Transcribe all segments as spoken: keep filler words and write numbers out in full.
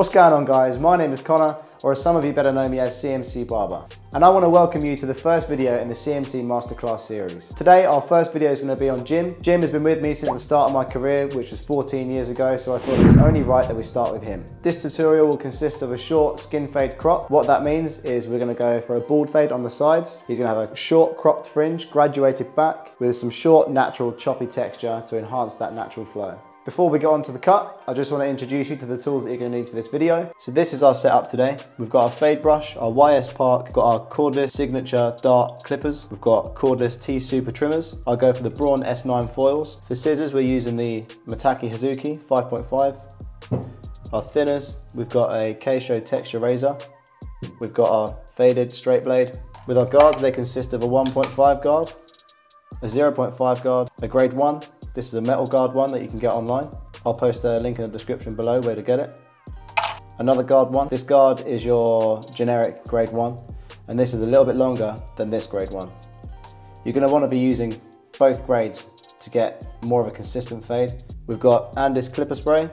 What's going on, guys? My name is Connor, or as some of you better know me as C M C Barber, and I want to welcome you to the first video in the C M C Masterclass series. Today our first video is going to be on Jim. Jim has been with me since the start of my career, which was fourteen years ago, so I thought it was only right that we start with him. This tutorial will consist of a short skin fade crop. What that means is we're going to go for a bald fade on the sides. He's going to have a short cropped fringe, graduated back, with some short natural choppy texture to enhance that natural flow. Before we get on to the cut, I just want to introduce you to the tools that you're going to need for this video. So this is our setup today. We've got our fade brush, our Y S Park, got our cordless signature dart clippers, we've got cordless T Super trimmers. I'll go for the Braun S nine foils. For scissors, we're using the Matakki Hazuki five point five. Our thinners, we've got a Keisho texture razor. We've got our faded straight blade. With our guards, they consist of a one point five guard, a zero point five guard, a grade one. This is a metal guard one that you can get online. I'll post a link in the description below where to get it. Another guard one. This guard is your generic grade one, and this is a little bit longer than this grade one. You're going to want to be using both grades to get more of a consistent fade. We've got Andis clipper spray,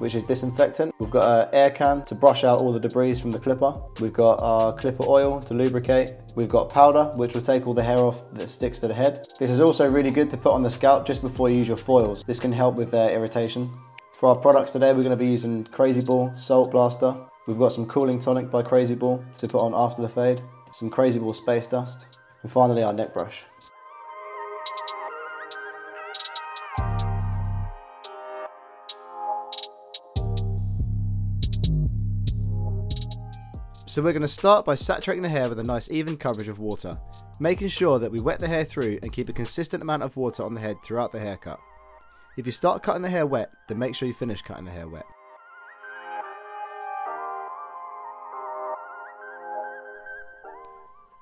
which is disinfectant. We've got an air can to brush out all the debris from the clipper. We've got our clipper oil to lubricate. We've got powder, which will take all the hair off that sticks to the head. This is also really good to put on the scalp just before you use your foils. This can help with their irritation. For our products today, we're gonna be using Crazy Ball Salt Blaster. We've got some cooling tonic by Crazy Ball to put on after the fade, some Crazy Ball Space Dust, and finally our neck brush. So we're going to start by saturating the hair with a nice even coverage of water, making sure that we wet the hair through and keep a consistent amount of water on the head throughout the haircut. If you start cutting the hair wet, then make sure you finish cutting the hair wet.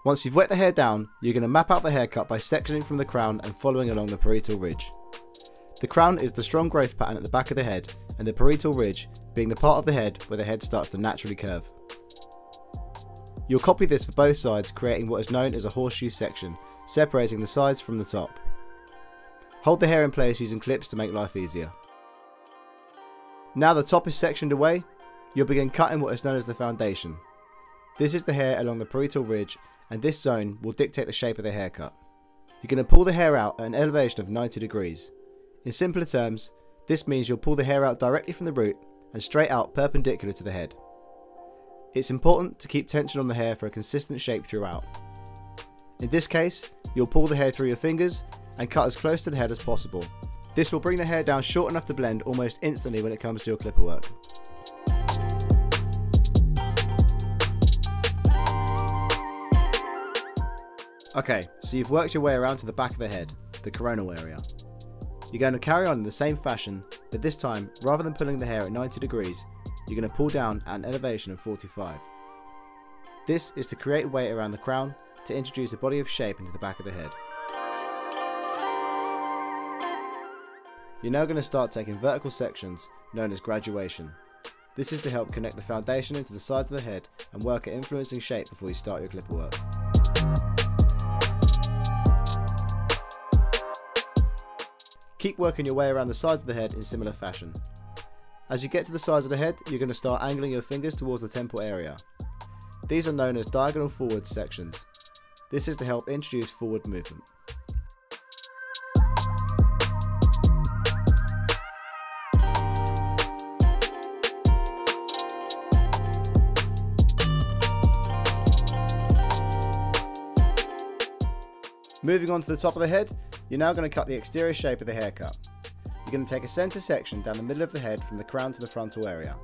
Once you've wet the hair down, you're going to map out the haircut by sectioning from the crown and following along the parietal ridge. The crown is the strong growth pattern at the back of the head, and the parietal ridge being the part of the head where the head starts to naturally curve. You'll copy this for both sides, creating what is known as a horseshoe section, separating the sides from the top. Hold the hair in place using clips to make life easier. Now the top is sectioned away, you'll begin cutting what is known as the foundation. This is the hair along the parietal ridge, and this zone will dictate the shape of the haircut. You're going to pull the hair out at an elevation of ninety degrees. In simpler terms, this means you'll pull the hair out directly from the root and straight out perpendicular to the head. It's important to keep tension on the hair for a consistent shape throughout. In this case, you'll pull the hair through your fingers and cut as close to the head as possible. This will bring the hair down short enough to blend almost instantly when it comes to your clipper work. Okay, so you've worked your way around to the back of the head, the coronal area. You're going to carry on in the same fashion, but this time, rather than pulling the hair at ninety degrees, you're going to pull down at an elevation of forty-five. This is to create weight around the crown to introduce a body of shape into the back of the head. You're now going to start taking vertical sections known as graduation. This is to help connect the foundation into the sides of the head and work at influencing shape before you start your clipper work. Keep working your way around the sides of the head in similar fashion. As you get to the sides of the head, you're going to start angling your fingers towards the temple area. These are known as diagonal forward sections. This is to help introduce forward movement. Moving on to the top of the head, you're now going to cut the exterior shape of the haircut. You're going to take a centre section down the middle of the head from the crown to the frontal area.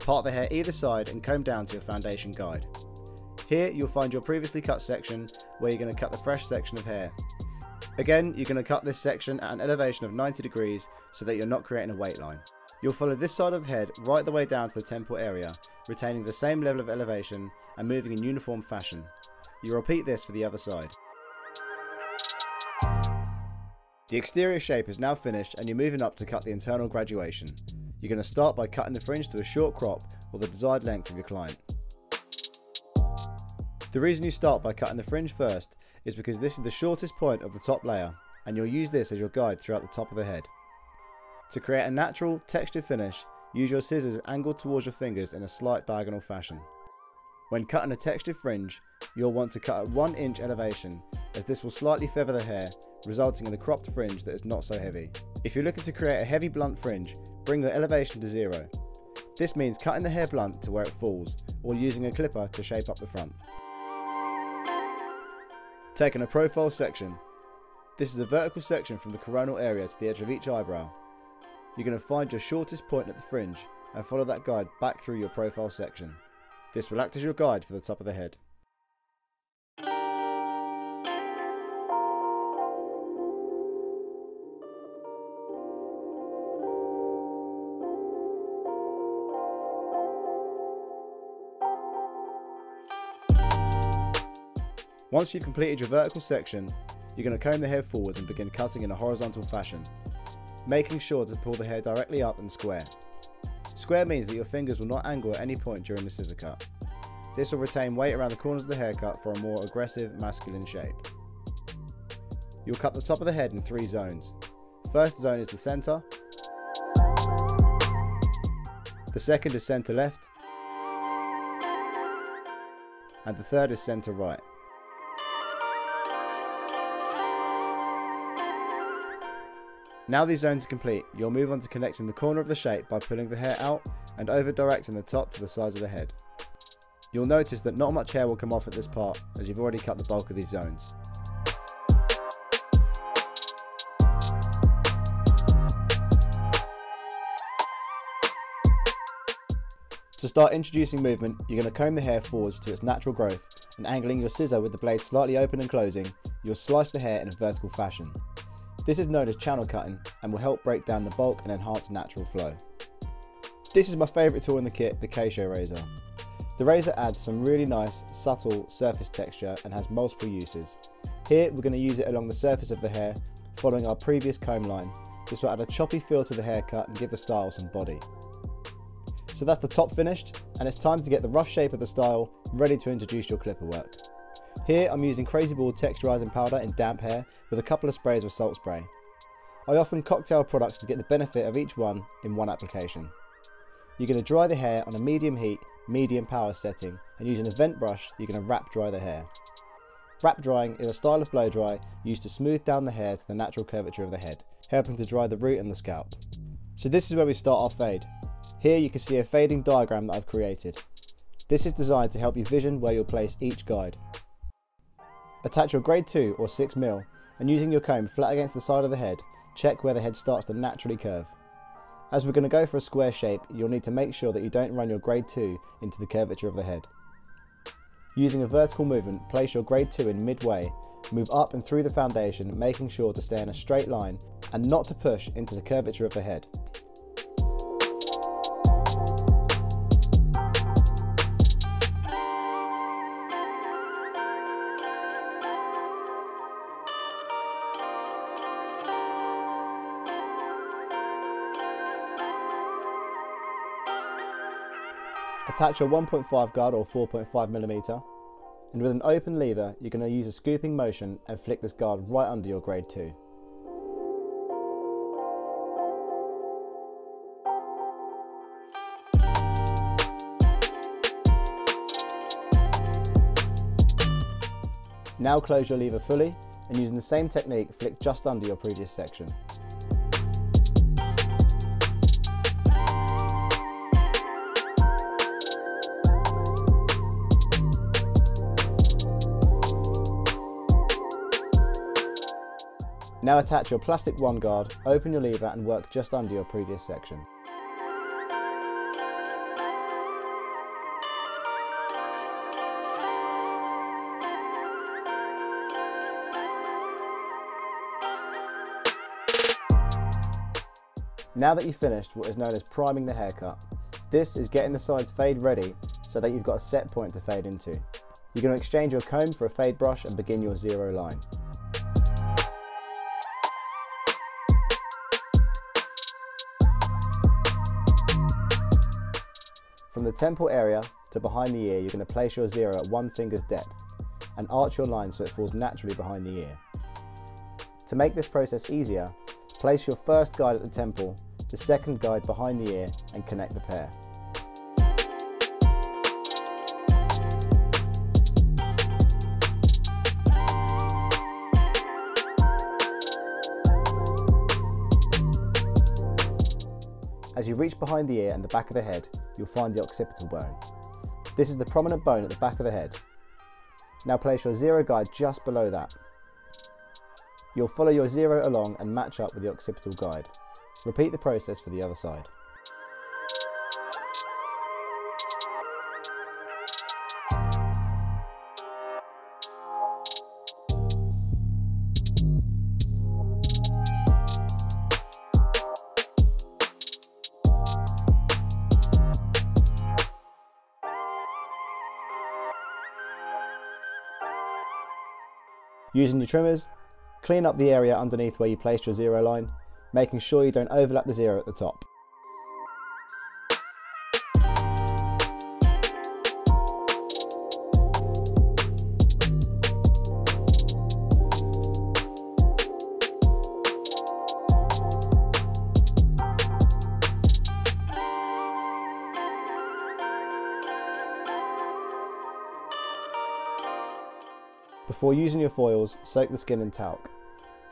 Part the hair either side and comb down to your foundation guide. Here you'll find your previously cut section where you're going to cut the fresh section of hair. Again, you're going to cut this section at an elevation of ninety degrees so that you're not creating a weight line. You'll follow this side of the head right the way down to the temple area, retaining the same level of elevation and moving in uniform fashion. You repeat this for the other side. The exterior shape is now finished and you're moving up to cut the internal graduation. You're going to start by cutting the fringe to a short crop or the desired length of your client. The reason you start by cutting the fringe first is because this is the shortest point of the top layer, and you'll use this as your guide throughout the top of the head. To create a natural, textured finish, Use your scissors angled towards your fingers in a slight diagonal fashion. When cutting a textured fringe, you'll want to cut at one inch elevation, as this will slightly feather the hair, resulting in a cropped fringe that is not so heavy. If you're looking to create a heavy blunt fringe, bring your elevation to zero. This means cutting the hair blunt to where it falls, or using a clipper to shape up the front. Taking a profile section. This is a vertical section from the coronal area to the edge of each eyebrow. You're going to find your shortest point at the fringe and follow that guide back through your profile section. This will act as your guide for the top of the head. Once you've completed your vertical section, you're going to comb the hair forwards and begin cutting in a horizontal fashion, making sure to pull the hair directly up and square. Square means that your fingers will not angle at any point during the scissor cut. This will retain weight around the corners of the haircut for a more aggressive, masculine shape. You'll cut the top of the head in three zones. First zone is the centre, the second is centre left, and the third is centre right. Now these zones are complete, you'll move on to connecting the corner of the shape by pulling the hair out and over directing the top to the sides of the head. You'll notice that not much hair will come off at this part, as you've already cut the bulk of these zones. To start introducing movement, you're going to comb the hair forwards to its natural growth, and angling your scissor with the blade slightly open and closing, you'll slice the hair in a vertical fashion. This is known as channel cutting and will help break down the bulk and enhance natural flow. This is my favourite tool in the kit, the Keisho razor. The razor adds some really nice, subtle surface texture and has multiple uses. Here we're going to use it along the surface of the hair, following our previous comb line. This will add a choppy feel to the haircut and give the style some body. So that's the top finished, and it's time to get the rough shape of the style ready to introduce your clipper work. Here I'm using Crazy Ball texturizing powder in damp hair with a couple of sprays of salt spray. I often cocktail products to get the benefit of each one in one application. You're going to dry the hair on a medium heat, medium power setting, and using an event brush you're going to wrap dry the hair. Wrap drying is a style of blow dry used to smooth down the hair to the natural curvature of the head, helping to dry the root and the scalp. So this is where we start our fade. Here you can see a fading diagram that I've created. This is designed to help you vision where you'll place each guide. Attach your grade two or six millimeter and using your comb flat against the side of the head, check where the head starts to naturally curve. As we're going to go for a square shape, you'll need to make sure that you don't run your grade two into the curvature of the head. Using a vertical movement, place your grade two in midway, move up and through the foundation, making sure to stay in a straight line and not to push into the curvature of the head. Attach your one point five guard or four point five millimeter, and with an open lever you're going to use a scooping motion and flick this guard right under your grade two. Now close your lever fully and using the same technique flick just under your previous section. Now attach your plastic one guard, open your lever and work just under your previous section. Now that you've finished what is known as priming the haircut, this is getting the sides fade ready so that you've got a set point to fade into. You're going to exchange your comb for a fade brush and begin your zero line. From the temple area to behind the ear, you're going to place your zero at one finger's depth and arch your line so it falls naturally behind the ear. To make this process easier, place your first guide at the temple the second guide behind the ear and connect the pair. As you reach behind the ear and the back of the head, you'll find the occipital bone. This is the prominent bone at the back of the head. Now place your zero guide just below that. You'll follow your zero along and match up with the occipital guide. Repeat the process for the other side. Using your trimmers, clean up the area underneath where you placed your zero line, making sure you don't overlap the zero at the top. Before using your foils, soak the skin in talc.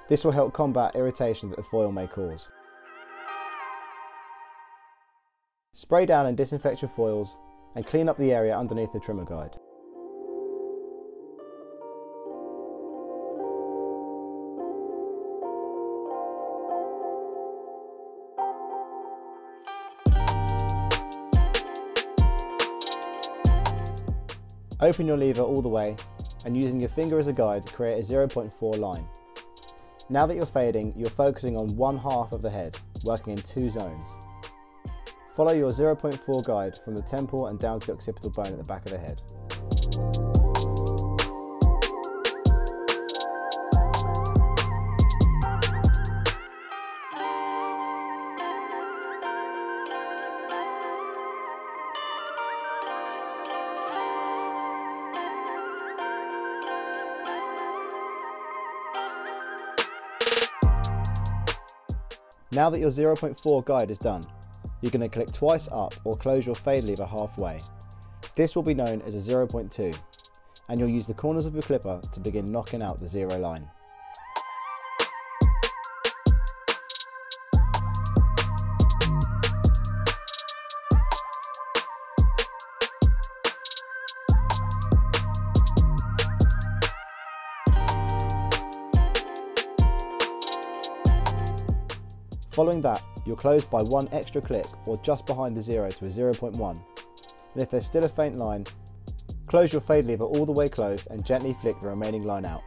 This will help combat irritation that the foil may cause. Spray down and disinfect your foils and clean up the area underneath the trimmer guide. Open your lever all the way and using your finger as a guide, create a zero point four line. Now that you're fading, you're focusing on one half of the head, working in two zones. Follow your zero point four guide from the temple and down to the occipital bone at the back of the head. Now that your zero point four guide is done, you're going to click twice up or close your fade lever halfway. This will be known as a zero point two, and you'll use the corners of your clipper to begin knocking out the zero line. Following that, you'll close by one extra click or just behind the zero to a zero point one, and if there's still a faint line, close your fade lever all the way closed and gently flick the remaining line out.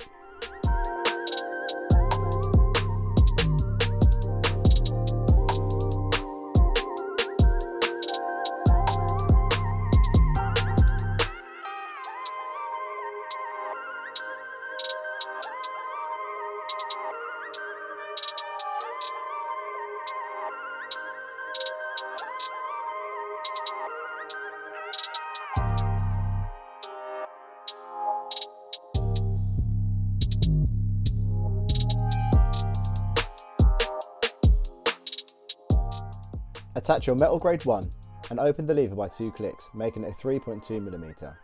Attach your metal grade one and open the lever by two clicks, making it a three point two millimeter.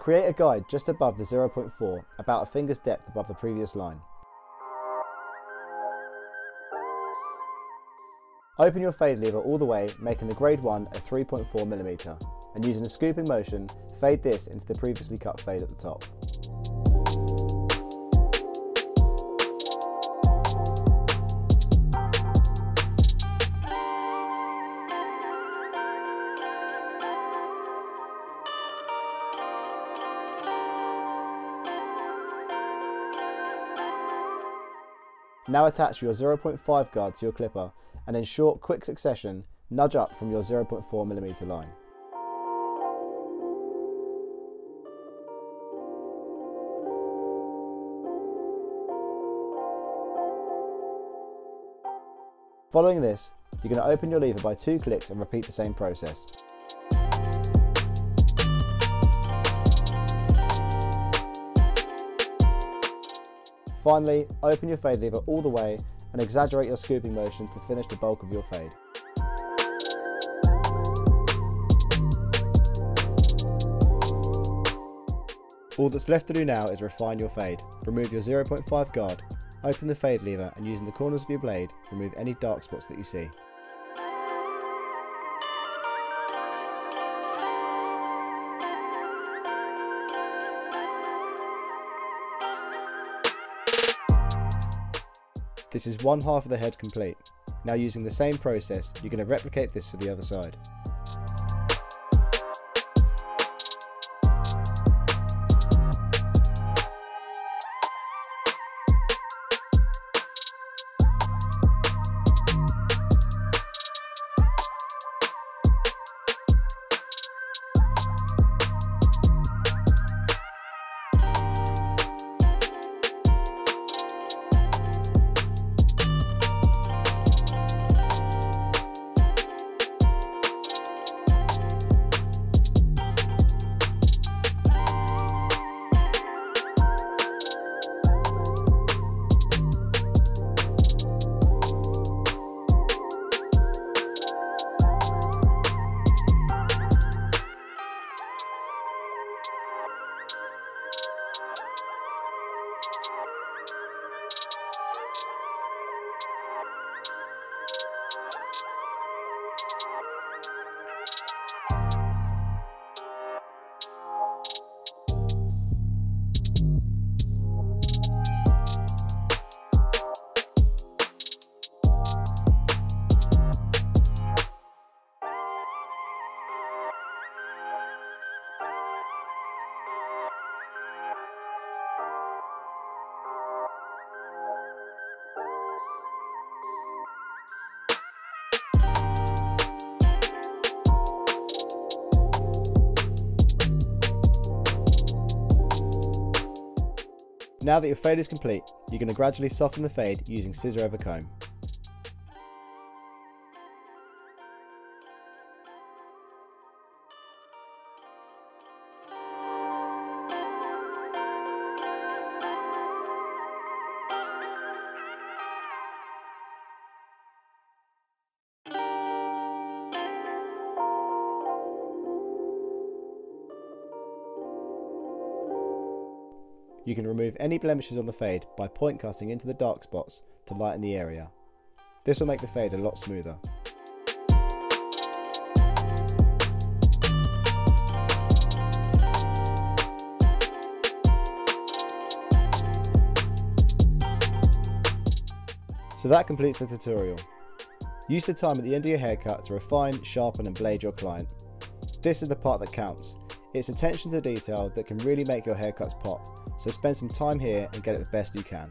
Create a guide just above the zero point four, about a finger's depth above the previous line. Open your fade lever all the way, making the grade one a three point four millimeter, and using a scooping motion, fade this into the previously cut fade at the top. Now attach your zero point five guard to your clipper and in short, quick succession, nudge up from your zero point four millimeter line. Following this, you're going to open your lever by two clicks and repeat the same process. Finally, open your fade lever all the way and exaggerate your scooping motion to finish the bulk of your fade. All that's left to do now is refine your fade. Remove your zero point five guard, open the fade lever and using the corners of your blade, remove any dark spots that you see. This is one half of the head complete. Now using the same process, you're going to replicate this for the other side. Now that your fade is complete, you're going to gradually soften the fade using scissor over comb. You can remove any blemishes on the fade by point cutting into the dark spots to lighten the area. This will make the fade a lot smoother. So that completes the tutorial. Use the time at the end of your haircut to refine, sharpen and blade your client. This is the part that counts. It's attention to detail that can really make your haircuts pop, so spend some time here and get it the best you can.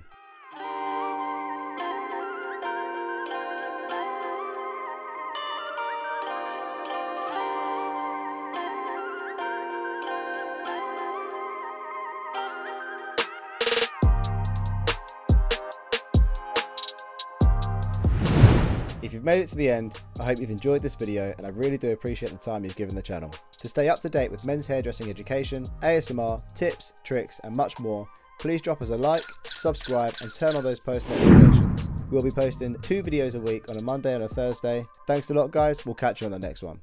If you've made it to the end, I hope you've enjoyed this video and I really do appreciate the time you've given the channel. To stay up to date with men's hairdressing education, A S M R, tips, tricks and much more, please drop us a like, subscribe and turn on those post notifications. We'll be posting two videos a week on a Monday and a Thursday. Thanks a lot guys, we'll catch you on the next one.